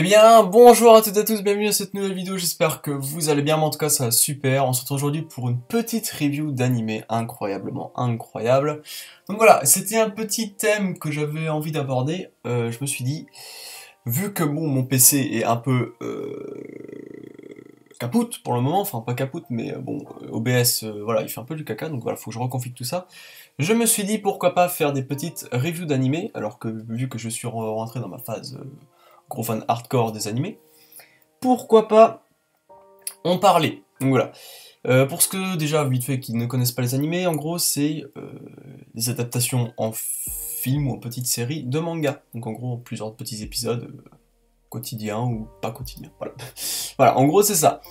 Eh bien, bonjour à toutes et à tous, bienvenue dans cette nouvelle vidéo, j'espère que vous allez bien, mais en tout cas ça va super. On se retrouve aujourd'hui pour une petite review d'animé incroyablement incroyable. Donc voilà, c'était un petit thème que j'avais envie d'aborder. Je me suis dit, vu que bon, mon PC est un peu capoute pour le moment, enfin pas capoute, mais bon, OBS, voilà, il fait un peu du caca, donc voilà, faut que je reconfigure tout ça. Je me suis dit, pourquoi pas faire des petites reviews d'animé, alors que vu que je suis rentré dans ma phase... gros fan hardcore des animés, pourquoi pas en parler. Donc voilà, pour ce que déjà vite fait qui ne connaissent pas les animés, en gros c'est des adaptations en film ou en petite série de manga, donc en gros plusieurs petits épisodes quotidiens ou pas quotidiens, voilà. Voilà, en gros c'est ça.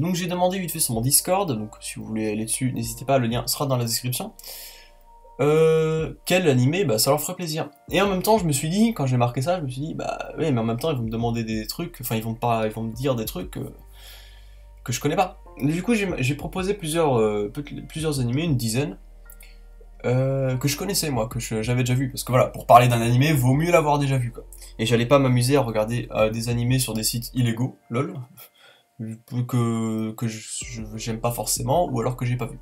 Donc j'ai demandé vite fait sur mon Discord, donc si vous voulez aller dessus n'hésitez pas, le lien sera dans la description. Quel animé, bah ça leur ferait plaisir. Et en même temps, je me suis dit, quand j'ai marqué ça, je me suis dit, bah oui, mais en même temps, ils vont me demander des trucs, enfin, ils vont me dire des trucs que je connais pas. Du coup, j'ai proposé plusieurs animés, une dizaine, que je connaissais moi, que j'avais déjà vu. Parce que voilà, pour parler d'un animé, vaut mieux l'avoir déjà vu, quoi. Et j'allais pas m'amuser à regarder des animés sur des sites illégaux, lol, que j'aime pas forcément, ou alors que j'ai pas vu.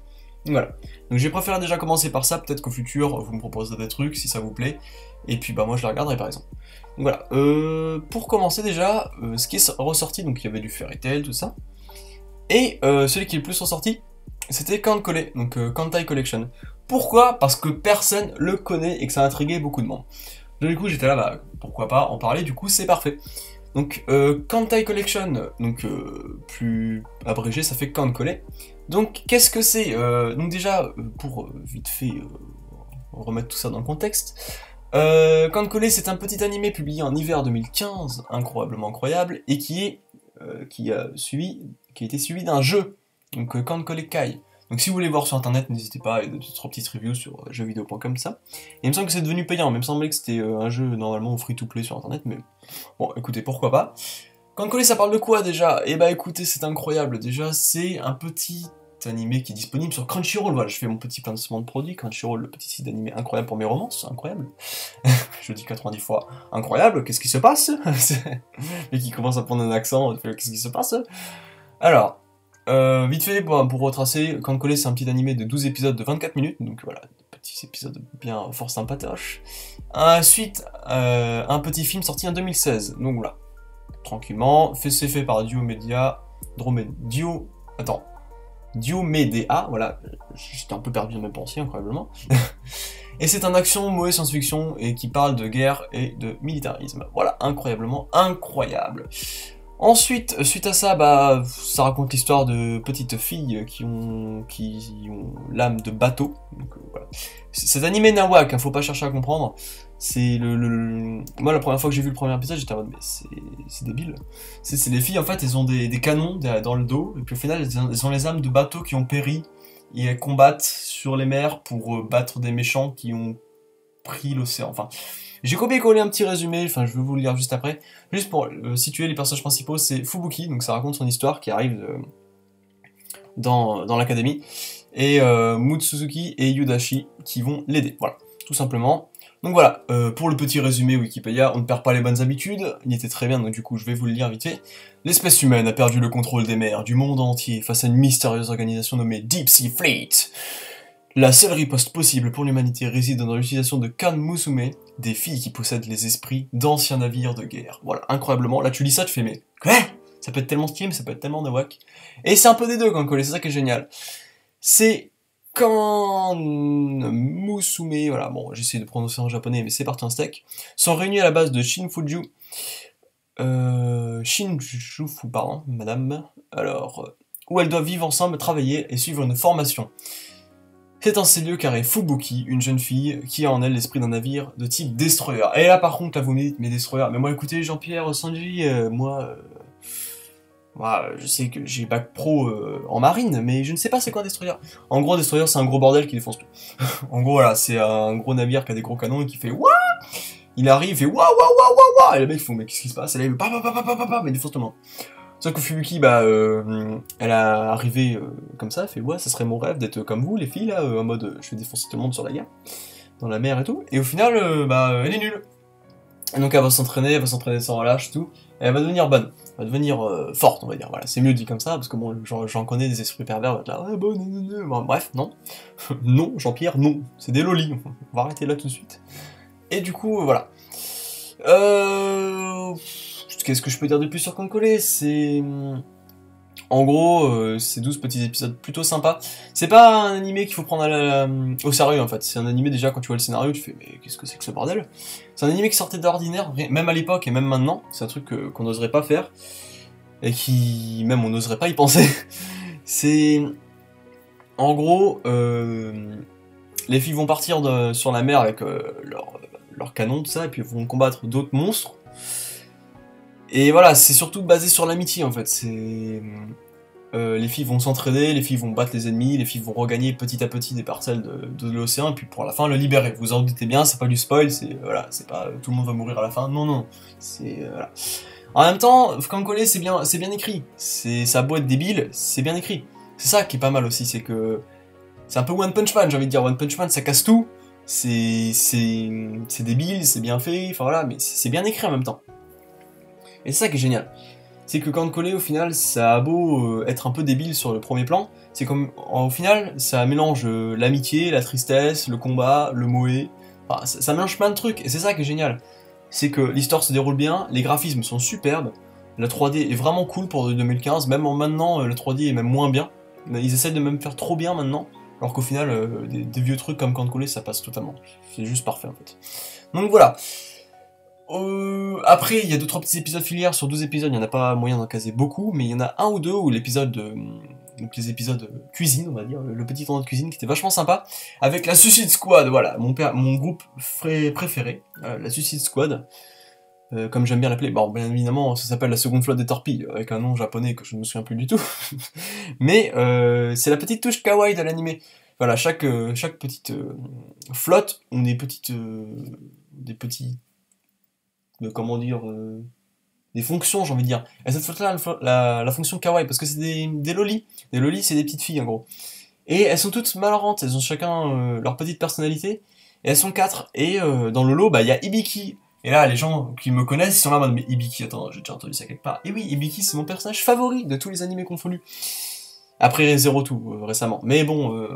Voilà, donc j'ai préféré déjà commencer par ça, peut-être qu'au futur vous me proposerez des trucs si ça vous plaît, et puis bah moi je la regarderai par exemple. Donc voilà, pour commencer déjà, ce qui est ressorti, donc il y avait du Fairy Tail, tout ça, et celui qui est le plus ressorti, c'était Kantai, donc Kantai Collection. Pourquoi? Parce que personne le connaît et que ça a intrigué beaucoup de monde. Donc du coup j'étais là, bah pourquoi pas en parler, du coup c'est parfait. Donc Kantai Collection, donc plus abrégé, ça fait Kantai. Donc qu'est-ce que c'est? Donc déjà, pour vite fait remettre tout ça dans le contexte, Kantai c'est un petit animé publié en hiver 2015, incroyablement incroyable, et qui a été suivi d'un jeu, donc Kantai Kai. Donc si vous voulez voir sur internet, n'hésitez pas, il y a 2-3 petites reviews sur jeuxvideo.com, ça. Et il me semble que c'est devenu payant, mais il me semblait que c'était un jeu normalement free to play sur internet, mais bon, écoutez, pourquoi pas. Kantai, ça parle de quoi déjà? Eh bah écoutez, c'est incroyable, déjà c'est un petit animé qui est disponible sur Crunchyroll, voilà, je fais mon petit placement de produit, Crunchyroll, le petit site d'animé incroyable pour mes romances, incroyable. Je dis 90 fois, incroyable, qu'est-ce qui se passe? Et qui commence à prendre un accent, qu'est-ce qui se passe? Alors... vite fait, bon, pour retracer, Kantai c'est un petit animé de 12 épisodes de 24 minutes, donc voilà, des petits épisodes bien fort sympatoches. Ensuite, un petit film sorti en 2016, donc voilà, tranquillement, c'est fait par Diomedea, voilà, j'étais un peu perdu dans mes pensées, incroyablement. Et c'est un action moe science-fiction, et qui parle de guerre et de militarisme, voilà, incroyablement incroyable. Ensuite, suite à ça, bah, ça raconte l'histoire de petites filles qui ont l'âme de bateau. Donc, voilà. Cet animé nawak, hein, faut pas chercher à comprendre. C'est moi, la première fois que j'ai vu le premier épisode, j'étais en mode, mais c'est débile. C'est les filles, en fait, elles ont des canons dans le dos, et puis au final, elles ont les âmes de bateaux qui ont péri, et elles combattent sur les mers pour battre des méchants qui ont pris l'océan. Enfin, j'ai copié-collé un petit résumé, enfin je vais vous le lire juste après. Juste pour situer les personnages principaux, c'est Fubuki, donc ça raconte son histoire qui arrive dans l'académie, et Mutsuzuki et Yudashi qui vont l'aider, voilà, tout simplement. Donc voilà, pour le petit résumé Wikipédia, on ne perd pas les bonnes habitudes, il était très bien, donc du coup je vais vous le lire vite fait. L'espèce humaine a perdu le contrôle des mers du monde entier face à une mystérieuse organisation nommée Deep Sea Fleet. La seule riposte possible pour l'humanité réside dans l'utilisation de Kan Musume, des filles qui possèdent les esprits d'anciens navires de guerre. Voilà, incroyablement. Là, tu lis ça, tu fais, mais quoi? Ça peut être tellement stylé, mais ça peut être tellement nawak. Et c'est un peu des deux, Kantai, c'est ça qui est génial. C'est Kan Musume, voilà, bon, j'essaie de prononcer en japonais, mais c'est parti en steak, sont réunis à la base de Shin Fuju. Shinchufu, pardon, madame. Alors, où elles doivent vivre ensemble, travailler et suivre une formation. C'est en ces lieux qu'arrive Fubuki, une jeune fille qui a en elle l'esprit d'un navire de type destroyer. Et là par contre, là vous me dites, mais destroyer, mais moi écoutez Jean-Pierre Sanji, moi je sais que j'ai bac pro en marine, mais je ne sais pas c'est quoi un destroyer. En gros, un destroyer c'est un gros bordel qui défonce tout. En gros voilà, c'est un gros navire qui a des gros canons et qui fait wouah. Il arrive, il fait wouah wouah wouah wouah wouah, et les mecs font mais qu'est-ce qui se passe? Et là il fait pa pa pa pa pa pa, mais défonce tout le monde. Sauf que Fubuki, bah, elle a arrivé comme ça, elle fait ouais, ça serait mon rêve d'être comme vous, les filles, là, en mode je vais défoncer tout le monde sur la guerre. dans la mer et tout. Et au final, elle est nulle. Et donc elle va s'entraîner sans relâche, tout. Et elle va devenir bonne. Elle va devenir forte, on va dire. Voilà, c'est mieux dit comme ça, parce que bon, j'en connais des esprits pervers, va être là, ah, bon, bref, non. Non, Jean-Pierre, non. C'est des lolis. On va arrêter là tout de suite. Et du coup, voilà. Qu'est-ce que je peux dire de plus sur Kantai Collection? C'est... En gros, c'est 12 petits épisodes plutôt sympas. C'est pas un animé qu'il faut prendre au sérieux, en fait. C'est un animé, déjà, quand tu vois le scénario, tu fais « Mais qu'est-ce que c'est que ce bordel ?» C'est un animé qui sortait d'ordinaire, même à l'époque et même maintenant. C'est un truc qu'on n'oserait pas faire. Et qui... Même on n'oserait pas y penser. C'est... En gros, les filles vont partir sur la mer avec leur canon, tout ça, et puis vont combattre d'autres monstres. Et voilà, c'est surtout basé sur l'amitié en fait, c'est... les filles vont s'entraider, les filles vont battre les ennemis, les filles vont regagner petit à petit des parcelles de l'océan, et puis pour la fin le libérer. Vous en doutez bien, c'est pas du spoil, c'est... Voilà, c'est pas... tout le monde va mourir à la fin, non, non, c'est... voilà. En même temps, Kantai Collection, c'est bien écrit, ça a beau être débile, c'est bien écrit. C'est ça qui est pas mal aussi, c'est que... C'est un peu One Punch Man, j'ai envie de dire, One Punch Man ça casse tout, c'est débile, c'est bien fait, enfin voilà, mais c'est bien écrit en même temps. Et c'est ça qui est génial, c'est que Kantai Collection, au final, ça a beau être un peu débile sur le premier plan, c'est comme, au final, ça mélange l'amitié, la tristesse, le combat, le moe, enfin, ça mélange plein de trucs, et c'est ça qui est génial. C'est que l'histoire se déroule bien, les graphismes sont superbes, la 3D est vraiment cool pour 2015, même maintenant, la 3D est même moins bien, ils essaient de même faire trop bien maintenant, alors qu'au final, des vieux trucs comme Kantai Collection, ça passe totalement, c'est juste parfait en fait. Donc voilà. Après, il y a 2-3 petits épisodes filières, sur 12 épisodes, il n'y en a pas moyen d'en caser beaucoup, mais il y en a un ou deux où l'épisode les épisodes cuisine, on va dire, le petit tournoi de cuisine qui était vachement sympa, avec la Suicide Squad, voilà, mon groupe préféré, la Suicide Squad, comme j'aime bien l'appeler, bon, bien évidemment, ça s'appelle la seconde flotte des torpilles, avec un nom japonais que je ne me souviens plus du tout, mais c'est la petite touche kawaii de l'animé. Voilà, chaque petite flotte ont des petits... comment dire, des fonctions, j'ai envie de dire. Et cette fois-là, la fonction kawaii, parce que c'est des lolis. Des lolis, c'est des petites filles, en gros. Et elles sont toutes malorantes, elles ont chacun leur petite personnalité, et elles sont 4. Et dans le lot, bah, y a Hibiki. Et là, les gens qui me connaissent, ils sont là en mode, mais Hibiki, attends, j'ai déjà entendu ça quelque part. Et oui, Hibiki, c'est mon personnage favori de tous les animés confondus. Après Zero Two, récemment. Mais bon,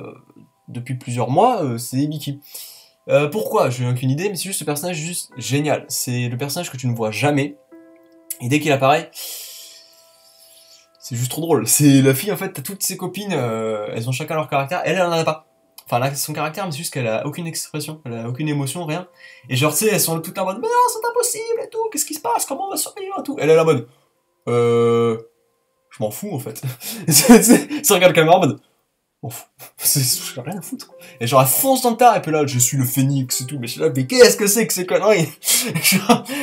depuis plusieurs mois, c'est Hibiki. Pourquoi? Je n'ai aucune idée, mais c'est juste ce personnage juste génial. C'est le personnage que tu ne vois jamais, et dès qu'il apparaît, c'est juste trop drôle. C'est la fille, en fait, t'as toutes ses copines, elles ont chacun leur caractère, elle n'en a pas. Enfin, elle a son caractère, mais c'est juste qu'elle a aucune expression, elle a aucune émotion, rien. Et genre, tu sais, elles sont toutes là en mode, mais non, c'est impossible, et tout, qu'est-ce qui se passe, comment on va survivre, et tout. Elle est là en mode, je m'en fous, en fait. Ça regarde la caméra en mode, m'en fous, j'ai rien à foutre. Et genre elle fonce dans le tas, et puis là je suis le phénix et tout, mais je suis là, mais qu'est-ce que c'est que ces conneries?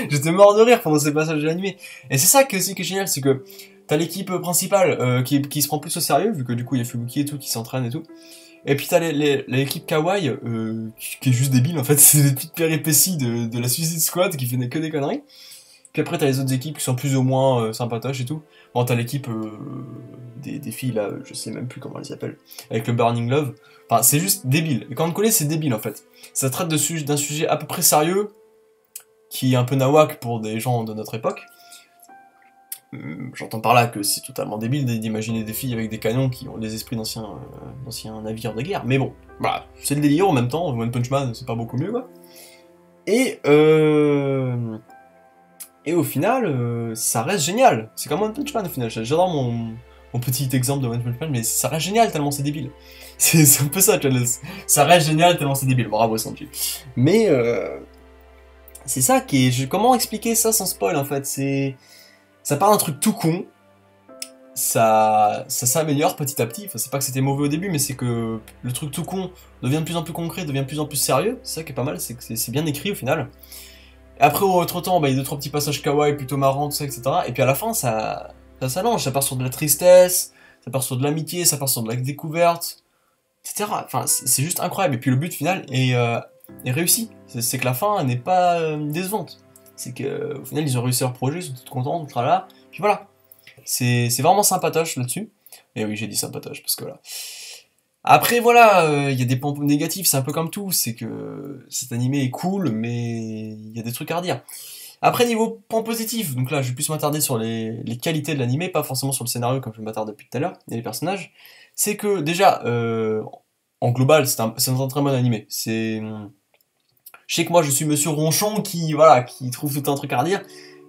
J'étais mort de rire pendant ces passages de l'animé. Et c'est ça qui est génial, c'est que t'as l'équipe principale qui se prend plus au sérieux, vu que du coup il y a Fubuki et tout qui s'entraîne et tout. Et puis t'as l'équipe kawaii qui est juste débile en fait, c'est des petites péripéties de la Suicide Squad qui fait que des conneries. Puis après t'as les autres équipes qui sont plus ou moins sympatoches et tout. Bon, t'as l'équipe des filles là, je sais même plus comment elles s'appellent, avec le Burning Love. Enfin, c'est juste débile. Et Kantai Collection, c'est débile en fait. Ça traite d'un sujet à peu près sérieux, qui est un peu nawak pour des gens de notre époque. J'entends par là que c'est totalement débile d'imaginer des filles avec des canons qui ont les esprits d'anciens navires de guerre. Mais bon, voilà, c'est le délire en même temps. One Punch Man, c'est pas beaucoup mieux quoi. Et au final, ça reste génial. C'est comme One Punch Man au final. J'adore mon petit exemple de One Punch Man, mais ça reste génial tellement c'est débile. C'est un peu ça, tu vois. Ça reste génial tellement c'est débile. Bravo Sanji. Mais c'est ça qui est. Comment expliquer ça sans spoil en fait? C'est ça part d'un truc tout con. Ça s'améliore petit à petit. Enfin, c'est pas que c'était mauvais au début, mais c'est que le truc tout con devient de plus en plus concret, devient de plus en plus sérieux. C'est ça qui est pas mal. C'est que c'est bien écrit au final. Après, au autre temps, bah, il y a 2-3 petits passages kawaii plutôt marrants, tout ça, etc. Et puis à la fin, ça s'allonge. Ça part sur de la tristesse, ça part sur de l'amitié, ça part sur de la découverte, etc. Enfin, c'est juste incroyable. Et puis le but final est réussi. C'est que la fin n'est pas décevante. C'est qu'au final, ils ont réussi leur projet, ils sont tous contents, tout là. Puis voilà. C'est vraiment sympatoche là-dessus. Et oui, j'ai dit sympatoche parce que voilà. Après voilà, il y a des points négatifs, c'est un peu comme tout, c'est que cet animé est cool, mais il y a des trucs à redire. Après niveau points positifs, donc là je vais plus m'attarder sur les qualités de l'animé, pas forcément sur le scénario comme je m'attarde depuis tout à l'heure, et les personnages, c'est que déjà, en global, c'est un très bon animé. C'est... Je sais que moi je suis monsieur Ronchon qui, voilà, qui trouve tout un truc à redire,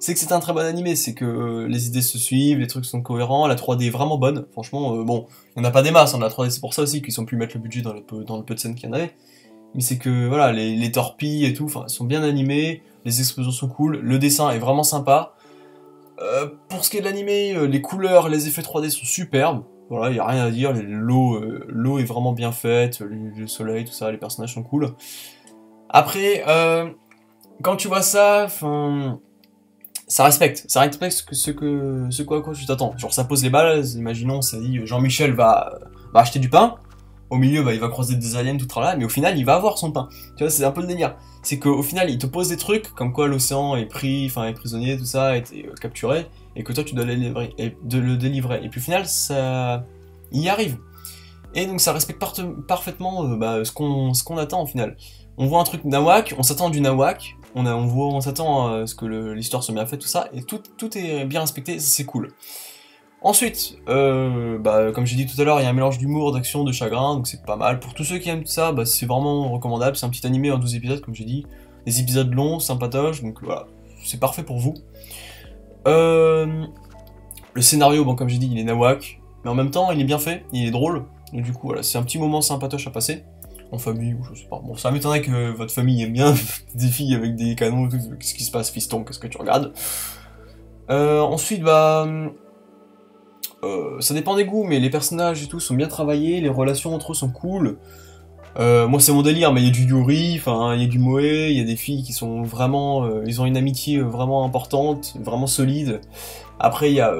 c'est que c'est un très bon animé, c'est que les idées se suivent, les trucs sont cohérents, la 3D est vraiment bonne, franchement, bon, on n'a pas des masses, on a la 3D, c'est pour ça aussi qu'ils ont pu mettre le budget dans le peu de scènes qu'il y en avait, mais c'est que, voilà, les torpilles et tout, enfin, sont bien animées, les explosions sont cool, le dessin est vraiment sympa, pour ce qui est de l'animé, les couleurs, les effets 3D sont superbes, voilà, il n'y a rien à dire, l'eau est vraiment bien faite, le soleil, tout ça, les personnages sont cool. Après, quand tu vois ça, enfin... Ça respecte ce à quoi tu t'attends. Genre ça pose les balles, imaginons, ça dit Jean-Michel va acheter du pain, au milieu il va croiser des aliens tout tralala, mais au final il va avoir son pain. Tu vois, c'est un peu le délire. C'est qu'au final il te pose des trucs, comme quoi l'océan est pris, enfin est prisonnier, tout ça, est capturé, et que toi tu dois le délivrer. Et puis au final, ça y arrive. Et donc ça respecte parfaitement ce qu'on attend au final. On voit un truc nawak, on s'attend à du nawak, on s'attend à ce que l'histoire soit bien faite, tout ça, et tout est bien respecté, c'est cool. Ensuite, comme j'ai dit tout à l'heure, il y a un mélange d'humour, d'action, de chagrin, donc c'est pas mal. Pour tous ceux qui aiment tout ça, c'est vraiment recommandable, c'est un petit animé en 12 épisodes, comme j'ai dit. Des épisodes longs, sympatoches, donc voilà, c'est parfait pour vous. Le scénario, bon, comme j'ai dit, il est nawak, mais en même temps, il est bien fait, il est drôle, donc du coup, voilà, c'est un petit moment sympatoche à passer. En famille, ou je sais pas. Bon, ça m'étonnerait que votre famille aime bien des filles avec des canons, tout. Qu'est-ce qui se passe, fiston? Qu'est-ce que tu regardes? Ensuite, ça dépend des goûts, mais les personnages et tout sont bien travaillés, les relations entre eux sont cool. Moi, c'est mon délire, mais il y a du Yuri, enfin, il y a du Moe, il y a des filles qui sont vraiment... ils ont une amitié vraiment importante, vraiment solide. Après, il y a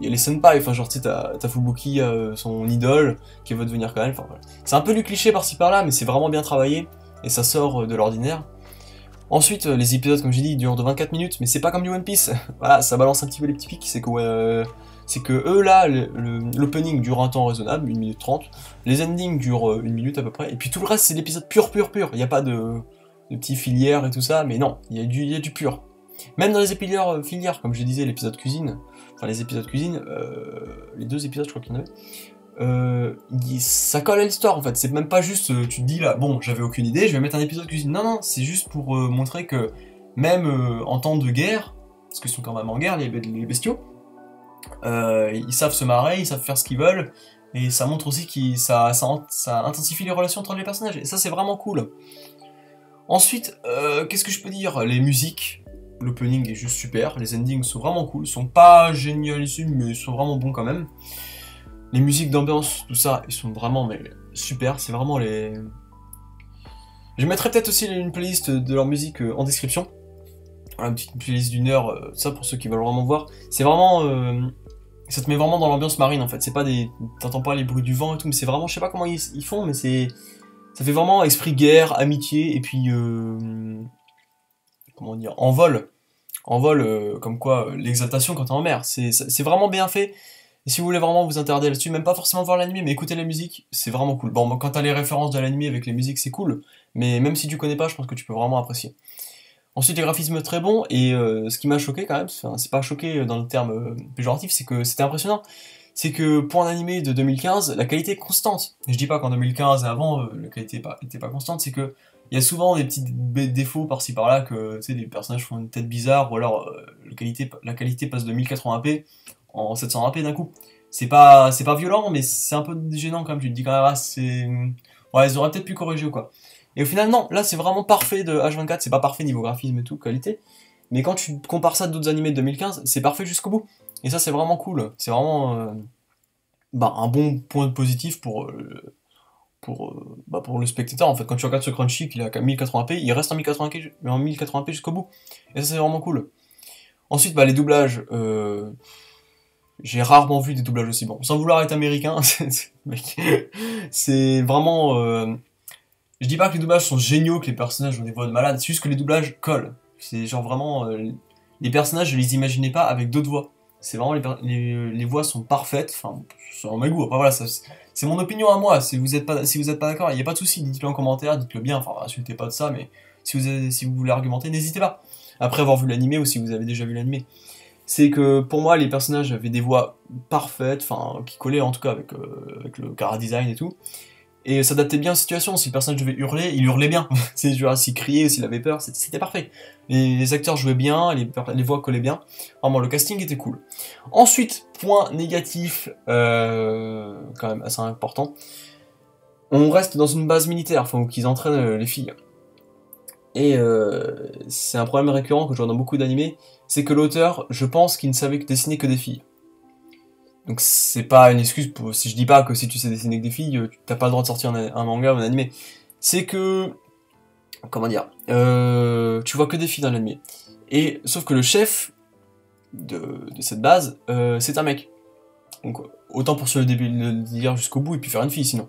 les senpai, enfin, genre, tu sais, t'as Fubuki, son idole, qui veut devenir Kan, enfin, voilà. C'est un peu du cliché par-ci par-là, mais c'est vraiment bien travaillé, et ça sort de l'ordinaire. Ensuite, les épisodes, comme j'ai dit, durent de 24 minutes, mais c'est pas comme du One Piece. Voilà, ça balance un petit peu les petits pics, c'est que... c'est que eux là, l'opening dure un temps raisonnable, 1 minute 30, les endings durent 1 minute à peu près, et puis tout le reste c'est l'épisode pur, il n'y a pas de petits filières et tout ça, mais non, il y a du pur. Même dans les filières, comme je disais, les épisodes cuisine, les deux épisodes je crois qu'il y en avait, ça colle à l'histoire en fait, c'est même pas juste tu te dis là, bon j'avais aucune idée, je vais mettre un épisode cuisine, non, c'est juste pour montrer que même en temps de guerre, parce qu'ils sont quand même en guerre les bestiaux, ils savent se marrer, ils savent faire ce qu'ils veulent, et ça montre aussi que ça intensifie les relations entre les personnages, et ça c'est vraiment cool. Ensuite, qu'est-ce que je peux dire? Les musiques, l'opening est juste super, les endings sont vraiment cool, sont pas génialissimes, mais ils sont vraiment bons quand même. Les musiques d'ambiance, tout ça, ils sont vraiment super, c'est vraiment les... Je mettrai peut-être aussi une playlist de leur musique en description. Une petite playlist d'1 heure, ça pour ceux qui veulent vraiment voir, c'est vraiment, ça te met vraiment dans l'ambiance marine en fait, c'est pas des, t'entends pas les bruits du vent et tout, mais c'est vraiment, je sais pas comment ils font, mais c'est, ça fait vraiment esprit guerre, amitié, et puis, comment dire, en vol, comme quoi, l'exaltation quand t'es en mer, c'est vraiment bien fait, et si vous voulez vraiment vous intéresser là-dessus, même pas forcément voir l'animé, mais écouter la musique, c'est vraiment cool. Bon, quand t'as les références de l'animé avec les musiques, c'est cool, mais même si tu connais pas, je pense que tu peux vraiment apprécier. Ensuite, les graphismes très bons, et ce qui m'a choqué quand même, c'est pas choqué dans le terme péjoratif, c'est que c'était impressionnant. C'est que pour un animé de 2015, la qualité est constante. Et je dis pas qu'en 2015 et avant, la qualité était pas constante, c'est que il y a souvent des petits défauts par-ci par-là, que tu sais, les personnages font une tête bizarre, ou alors la qualité passe de 1080p en 720p d'un coup. C'est pas violent, mais c'est un peu gênant quand même, tu te dis quand même, ah, c'est... Ouais, ils auraient peut-être pu corriger ou quoi. Et au final, non, là c'est vraiment parfait de H24, c'est pas parfait niveau graphisme et tout, qualité, mais quand tu compares ça à d'autres animés de 2015, c'est parfait jusqu'au bout. Et ça c'est vraiment cool, c'est vraiment un bon point positif pour le spectateur. En fait, quand tu regardes ce Crunchy qu'il a 1080p, il reste en 1080p jusqu'au bout. Et ça c'est vraiment cool. Ensuite, les doublages, j'ai rarement vu des doublages aussi bons. Sans vouloir être américain, mec, c'est vraiment... Je dis pas que les doublages sont géniaux, que les personnages ont des voix de malade, c'est juste que les doublages collent. C'est genre vraiment... les personnages, je les imaginais pas avec d'autres voix. C'est vraiment, les voix sont parfaites, enfin, selon mes goûts, après voilà, c'est mon opinion à moi, si vous n'êtes pas, d'accord, il n'y a pas de souci, dites-le en commentaire, dites-le bien, enfin, insultez pas de ça, mais si vous voulez argumenter, n'hésitez pas, après avoir vu l'animé, ou si vous avez déjà vu l'animé. C'est que, pour moi, les personnages avaient des voix parfaites, enfin, qui collaient en tout cas avec, avec le chara-design et tout, et s'adaptait bien aux situations. Si le personnage devait hurler, il hurlait bien. S'il criait, s'il avait peur, c'était parfait. Les acteurs jouaient bien, les voix collaient bien. Vraiment, le casting était cool. Ensuite, point négatif, quand même assez important. On reste dans une base militaire, enfin, où ils entraînent les filles. Et c'est un problème récurrent que je vois dans beaucoup d'animés, c'est que l'auteur, je pense qu'il ne savait dessiner que des filles. Donc c'est pas une excuse, si je dis pas que si tu sais dessiner avec des filles, t'as pas le droit de sortir un manga ou un animé. C'est que, comment dire, tu vois que des filles dans l'animé. Et sauf que le chef de cette base, c'est un mec. Donc autant pour se le délire jusqu'au bout et puis faire une fille sinon.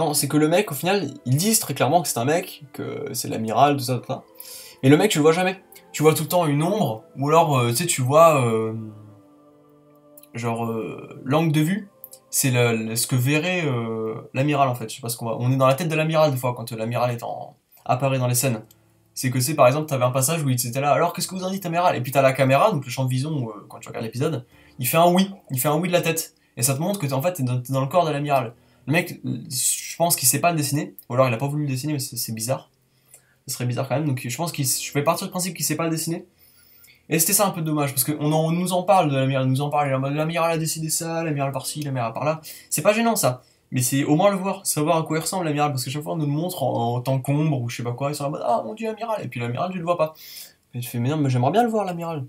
Non, c'est que le mec au final, ils disent très clairement que c'est un mec, que c'est l'amiral, tout ça, tout ça. Mais le mec, tu le vois jamais. Tu vois tout le temps une ombre, ou alors, tu sais, tu vois... genre l'angle de vue, c'est ce que verrait l'amiral en fait. Je sais pas ce qu'on va... On est dans la tête de l'amiral des fois quand l'amiral apparaît dans les scènes. C'est que par exemple, t'avais un passage où il était là, alors qu'est-ce que vous en dites amiral? Et puis t'as la caméra, donc le champ de vision, quand tu regardes l'épisode, il fait un oui de la tête. Et ça te montre que t'es dans le corps de l'amiral. Le mec, je pense qu'il sait pas le dessiner, ou alors il a pas voulu le dessiner, mais c'est bizarre. Ce serait bizarre quand même, donc je pense qu'il... Je vais partir du principe qu'il sait pas le dessiner. Et c'était ça un peu dommage, parce qu'on nous en parle de l'amiral, l'amiral a décidé ça, l'amiral par-ci, l'amiral par-là. C'est pas gênant ça, mais c'est au moins le voir, savoir à quoi il ressemble l'amiral, parce que chaque fois on nous le montre en tant qu'ombre ou je sais pas quoi, ils sont en mode ah mon dieu amiral, et puis l'amiral tu le vois pas. Et tu fais mais non, mais j'aimerais bien le voir l'amiral.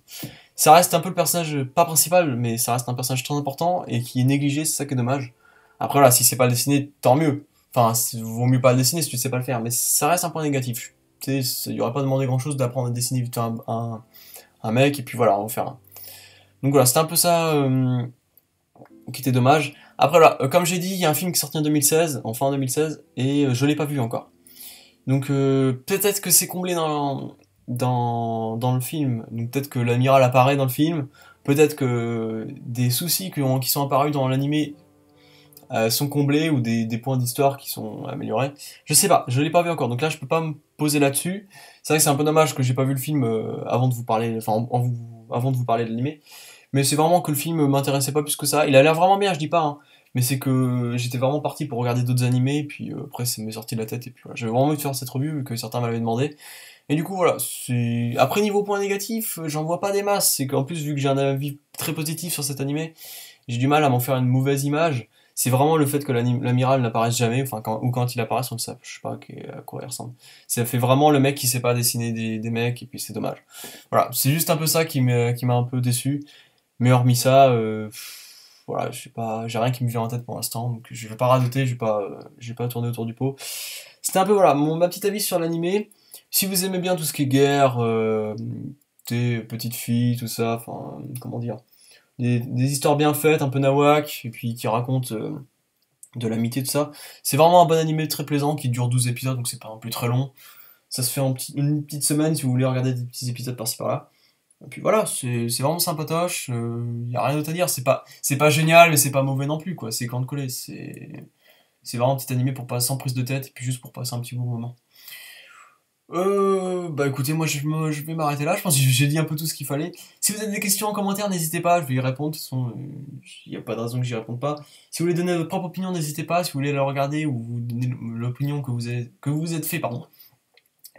Ça reste un peu le personnage, pas principal, mais ça reste un personnage très important et qui est négligé, c'est ça qui est dommage. Après voilà, si c'est pas dessiné, tant mieux. Enfin, vaut mieux pas le dessiner si tu sais pas le faire, mais ça reste un point négatif. Tu sais, il y aurait pas demandé grand chose d'apprendre à dessiner vite un mec, et puis voilà, on va faire un. Donc voilà, c'était un peu ça qui était dommage. Après, voilà, comme j'ai dit, il y a un film qui est sorti en 2016, en fin 2016, et je l'ai pas vu encore. Donc peut-être que c'est comblé dans le film, donc peut-être que l'amiral apparaît dans le film, peut-être que des soucis qui sont apparus dans l'animé sont comblés, ou des points d'histoire qui sont améliorés. Je sais pas, je l'ai pas vu encore, donc là je peux pas me poser là-dessus. C'est vrai que c'est un peu dommage que j'ai pas vu le film avant de vous parler, avant de vous parler de l'animé. Mais c'est vraiment que le film m'intéressait pas plus que ça. Il a l'air vraiment bien, je dis pas, hein. Mais c'est que j'étais vraiment parti pour regarder d'autres animés, et puis après ça m'est sorti de la tête, et puis voilà. J'avais vraiment envie de faire cette revue, vu que certains m'avaient demandé. Et du coup voilà, après niveau point négatif, j'en vois pas des masses, c'est qu'en plus vu que j'ai un avis très positif sur cet animé, j'ai du mal à m'en faire une mauvaise image. C'est vraiment le fait que l'amiral n'apparaisse jamais, enfin, ou quand il apparaisse, on ne sait pas à quoi il ressemble. Ça fait vraiment le mec qui sait pas dessiner des mecs, et puis c'est dommage. Voilà, c'est juste un peu ça qui m'a un peu déçu. Mais hormis ça, voilà, je sais pas, j'ai rien qui me vient en tête pour l'instant, donc je vais pas rajouter, je vais pas tourner autour du pot. C'était un peu, voilà, ma petite avis sur l'animé. Si vous aimez bien tout ce qui est guerre, des petites filles, tout ça, enfin, comment dire... Des histoires bien faites, un peu nawak, et puis qui racontent de l'amitié, tout ça. C'est vraiment un bon animé très plaisant qui dure 12 épisodes, donc c'est pas non plus très long. Ça se fait en une petite semaine si vous voulez regarder des petits épisodes par-ci par-là. Et puis voilà, c'est vraiment sympatoche, y a rien d'autre à dire. C'est pas génial, mais c'est pas mauvais non plus, quoi. C'est quand de coller, c'est vraiment un petit animé pour passer sans prise de tête, et puis juste pour passer un petit bon moment. Bah écoutez, moi je vais m'arrêter là, je pense que j'ai dit un peu tout ce qu'il fallait. Si vous avez des questions en commentaire, n'hésitez pas, je vais y répondre, de toute façon, il n'y a pas de raison que j'y réponde pas. Si vous voulez donner votre propre opinion, n'hésitez pas, si vous voulez la regarder ou vous donner l'opinion que vous vous êtes fait, pardon.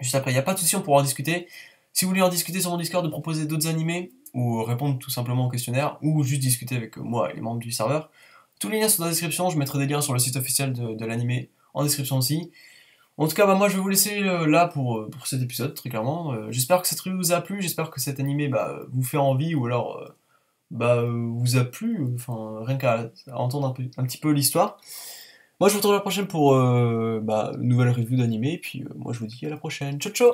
Juste après, il n'y a pas de souci, on pourra en discuter. Si vous voulez en discuter sur mon Discord, de proposer d'autres animés, ou répondre tout simplement au questionnaire, ou juste discuter avec moi et les membres du serveur. Tous les liens sont dans la description, je mettrai des liens sur le site officiel de l'animé en description aussi. En tout cas, bah, moi je vais vous laisser là pour cet épisode, très clairement. J'espère que cette revue vous a plu, j'espère que cet animé vous fait envie, ou alors vous a plu, enfin rien qu'à entendre un petit peu l'histoire. Moi je vous retrouve à la prochaine pour une nouvelle revue d'animé, et puis moi je vous dis à la prochaine. Ciao ciao!